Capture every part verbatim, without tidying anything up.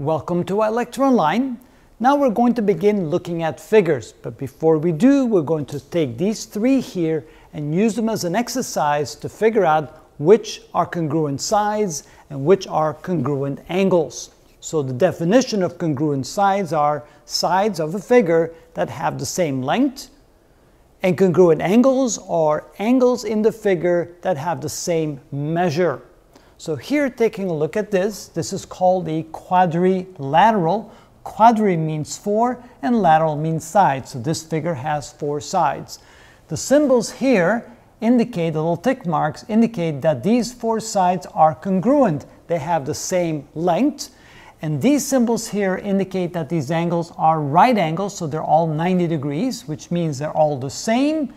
Welcome to iLecture Online. Now we're going to begin looking at figures, but before we do, we're going to take these three here and use them as an exercise to figure out which are congruent sides and which are congruent angles. So the definition of congruent sides are sides of a figure that have the same length, and congruent angles are angles in the figure that have the same measure. So here, taking a look at this, this is called a quadrilateral. Quadri means four and lateral means side, so this figure has four sides. The symbols here indicate, the little tick marks indicate that these four sides are congruent. They have the same length, and these symbols here indicate that these angles are right angles, so they're all ninety degrees, which means they're all the same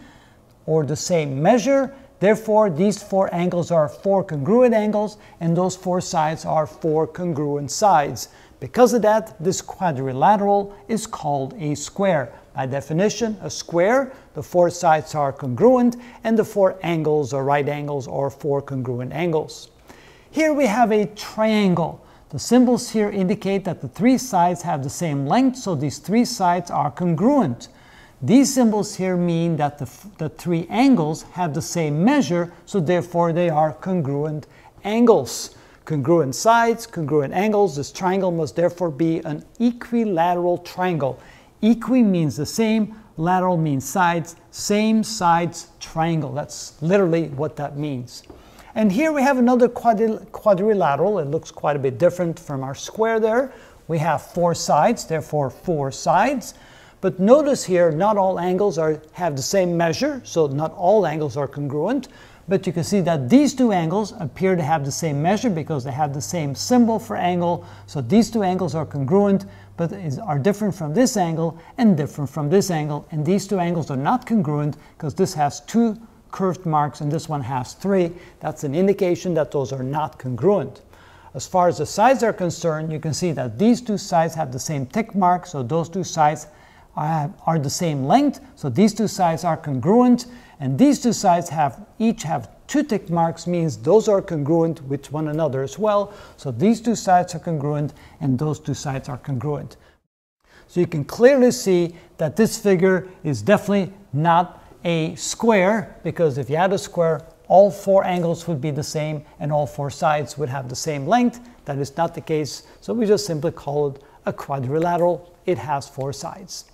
or the same measure. Therefore, these four angles are four congruent angles, and those four sides are four congruent sides. Because of that, this quadrilateral is called a square. By definition, a square, the four sides are congruent, and the four angles are right angles or four congruent angles. Here we have a triangle. The symbols here indicate that the three sides have the same length, so these three sides are congruent. These symbols here mean that the, the three angles have the same measure, so therefore they are congruent angles. Congruent sides, congruent angles, this triangle must therefore be an equilateral triangle. Equi means the same, lateral means sides, same sides triangle. That's literally what that means. And here we have another quadri- quadrilateral. It looks quite a bit different from our square there. We have four sides, therefore four sides. But notice here, not all angles are, have the same measure, so not all angles are congruent. But you can see that these two angles appear to have the same measure because they have the same symbol for angle. So these two angles are congruent, but is, are different from this angle and different from this angle. And these two angles are not congruent because this has two curved marks and this one has three. That's an indication that those are not congruent. As far as the sides are concerned, you can see that these two sides have the same tick mark, so those two sides Are, are the same length, so these two sides are congruent, and these two sides have each have two tick marks, means those are congruent with one another as well. So these two sides are congruent and those two sides are congruent. So you can clearly see that this figure is definitely not a square, because if you had a square, all four angles would be the same and all four sides would have the same length. That is not the case, so we just simply call it a quadrilateral. It has four sides.